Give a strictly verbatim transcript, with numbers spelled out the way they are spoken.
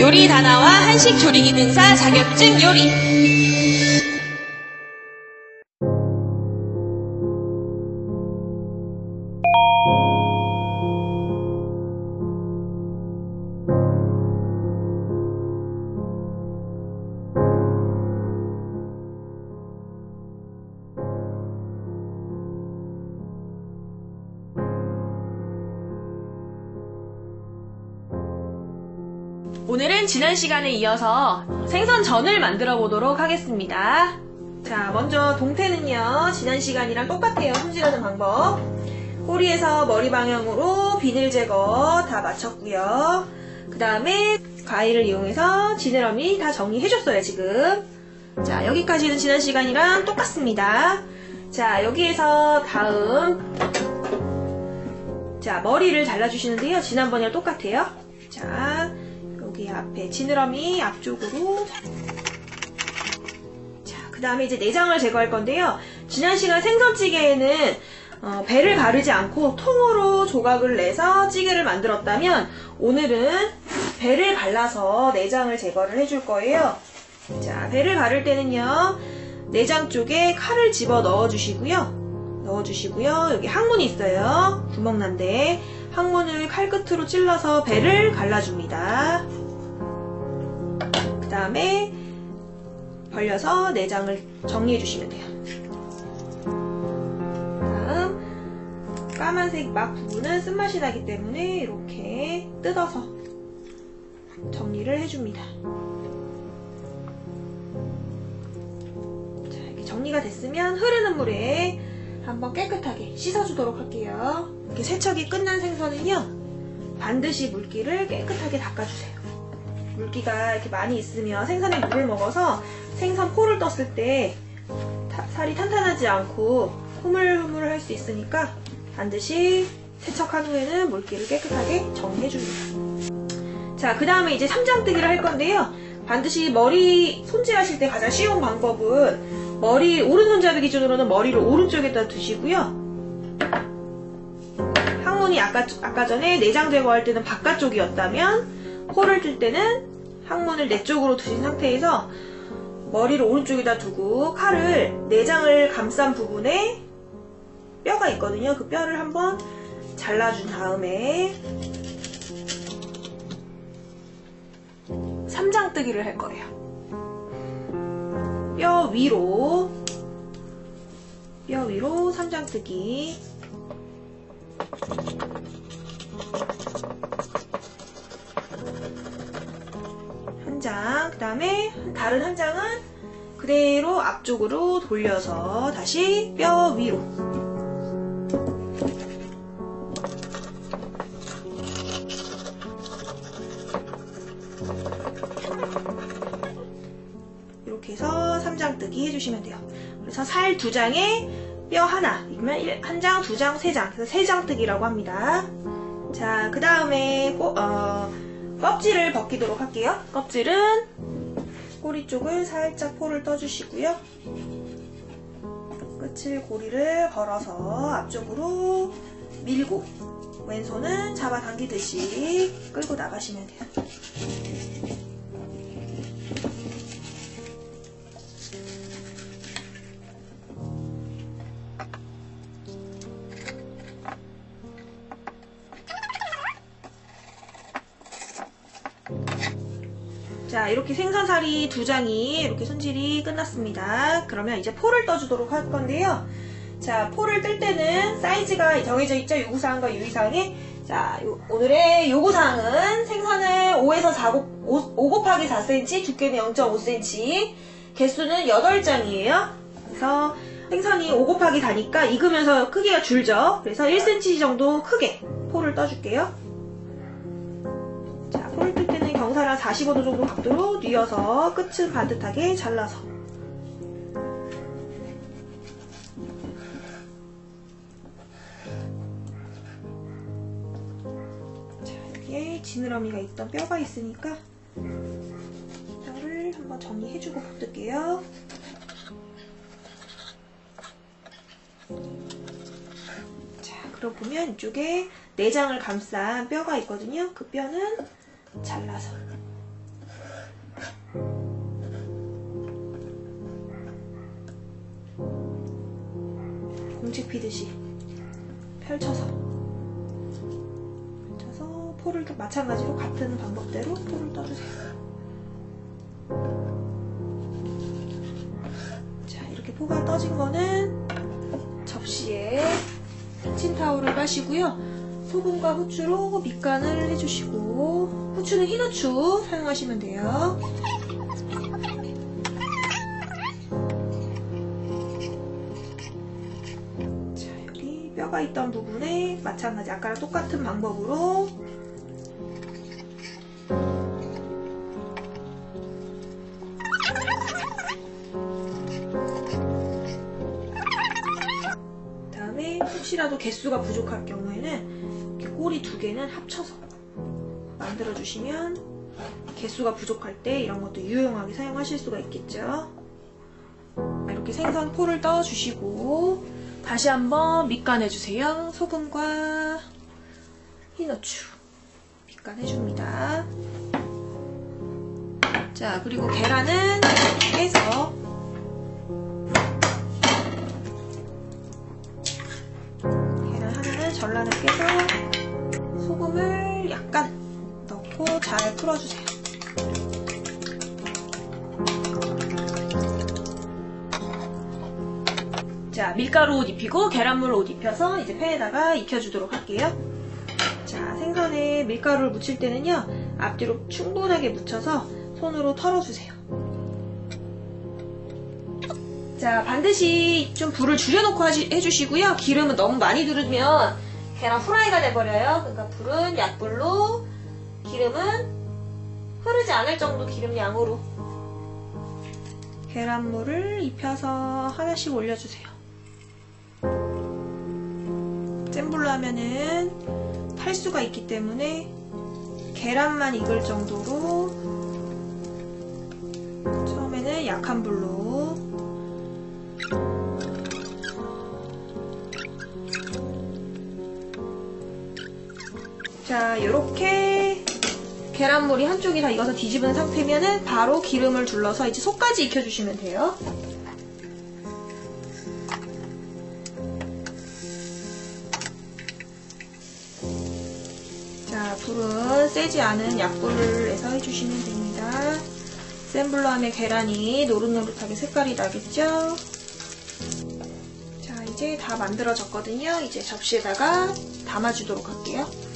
요리 단아와 한식조리기능사 자격증 요리. 오늘은 지난 시간에 이어서 생선전을 만들어 보도록 하겠습니다. 자, 먼저 동태는요, 지난 시간이랑 똑같아요. 손질하는 방법. 꼬리에서 머리 방향으로 비늘 제거 다 마쳤고요. 그 다음에 가위를 이용해서 지느러미 다 정리해줬어요, 지금. 자, 여기까지는 지난 시간이랑 똑같습니다. 자, 여기에서 다음, 자, 머리를 잘라주시는데요. 지난번이랑 똑같아요. 자, 여기 앞에 지느러미 앞쪽으로. 자, 그 다음에 이제 내장을 제거할 건데요. 지난 시간 생선찌개에는 어, 배를 가르지 않고 통으로 조각을 내서 찌개를 만들었다면, 오늘은 배를 갈라서 내장을 제거를 해줄 거예요. 자, 배를 가를 때는요, 내장 쪽에 칼을 집어 넣어주시고요. 넣어주시고요. 여기 항문이 있어요. 구멍난데 항문을 칼끝으로 찔러서 배를 갈라줍니다. 그 다음에 벌려서 내장을 정리해 주시면 돼요. 다음 까만색 막 부분은 쓴맛이 나기 때문에 이렇게 뜯어서 정리를 해줍니다. 자, 이렇게 정리가 됐으면 흐르는 물에 한번 깨끗하게 씻어주도록 할게요. 이렇게 세척이 끝난 생선은요, 반드시 물기를 깨끗하게 닦아주세요. 물기가 이렇게 많이 있으면 생선에 물을 먹어서 생선 포를 떴을 때 살이 탄탄하지 않고 흐물흐물할 수 있으니까 반드시 세척한 후에는 물기를 깨끗하게 정리해줍니다. 자, 그 다음에 이제 삼장뜨기를 할 건데요. 반드시 머리 손질하실 때 가장 쉬운 방법은 머리 오른손잡이 기준으로는 머리를 오른쪽에다 두시고요. 항문이 아까, 아까 전에 내장 제거할 때는 바깥쪽이었다면, 코를 뜰 때는 항문을 내 쪽으로 두신 상태에서 머리를 오른쪽에다 두고 칼을 내장을 감싼 부분에 뼈가 있거든요. 그 뼈를 한번 잘라준 다음에 삼장뜨기를 할 거예요. 뼈 위로, 뼈 위로 삼장뜨기. 그 다음에 다른 한 장은 그대로 앞쪽으로 돌려서 다시 뼈 위로. 이렇게 해서 삼장뜨기 해주시면 돼요. 그래서 살 두 장에 뼈 하나, 이러면 한 장, 두 장, 세 장. 그래서 세 장뜨기라고 합니다. 자, 그 다음에 꼭, 어, 껍질을 벗기도록 할게요. 껍질은 꼬리 쪽을 살짝 포를 떠주시고요. 끝을 고리를 걸어서 앞쪽으로 밀고 왼손은 잡아당기듯이 끌고 나가시면 돼요. 자, 이렇게 생선살이 두 장이 이렇게 손질이 끝났습니다. 그러면 이제 포를 떠주도록 할 건데요. 자, 포를 뜰 때는 사이즈가 정해져 있죠? 요구사항과 유의사항에. 자, 요, 오늘의 요구사항은 생선을 오에서 사, 오, 오 곱하기 사 센티미터, 두께는 영 점 오 센티미터, 개수는 여덟 장이에요. 그래서 생선이 오 곱하기 사니까 익으면서 크기가 줄죠? 그래서 일 센티미터 정도 크게 포를 떠줄게요. 자, 포를 뜰 때는 경사랑 사십오 도 정도 각도로 뉘어서 끝은 반듯하게 잘라서. 자, 여기에 지느러미가 있던 뼈가 있으니까 뼈를 한번 정리해주고 볶을게요. 자, 그러고 보면 이쪽에 내장을 감싼 뼈가 있거든요. 그 뼈는 잘라서 공책 피듯이 펼쳐서 펼쳐서 포를 또 마찬가지로 같은 방법대로 포를 떠주세요. 자, 이렇게 포가 떠진 거는 접시에 키친타올을 빠시고요. 소금과 후추로 밑간을 해주시고, 후추는 흰 후추 사용하시면 돼요. 자, 여기 뼈가 있던 부분에 마찬가지 아까랑 똑같은 방법으로 혹시라도 개수가 부족할 경우에는 이렇게 꼬리 두 개는 합쳐서 만들어주시면 개수가 부족할 때 이런 것도 유용하게 사용하실 수가 있겠죠. 이렇게 생선 포를 떠주시고 다시 한번 밑간해주세요. 소금과 흰후추 밑간해줍니다. 자, 그리고 계란은 깨서 전란을 깨서 소금을 약간 넣고 잘 풀어주세요. 자, 밀가루 옷 입히고 계란물 옷 입혀서 이제 팬에다가 익혀주도록 할게요. 자, 생선에 밀가루를 묻힐 때는요, 앞뒤로 충분하게 묻혀서 손으로 털어주세요. 자, 반드시 좀 불을 줄여놓고 하시, 해주시고요. 기름은 너무 많이 두르면 계란 후라이가 돼버려요. 그러니까 불은 약불로, 기름은 흐르지 않을 정도 기름 양으로 계란물을 입혀서 하나씩 올려주세요. 센불로 하면은 탈 수가 있기 때문에 계란만 익을 정도로 처음에는 약한 불로 자, 이렇게 계란물이 한쪽이 다 익어서 뒤집은 상태면은 바로 기름을 둘러서 이제 속까지 익혀주시면 돼요. 자, 불은 세지 않은 약불에서 해주시면 됩니다. 센 불로 하면 계란이 노릇노릇하게 색깔이 나겠죠? 자, 이제 다 만들어졌거든요. 이제 접시에다가 담아주도록 할게요.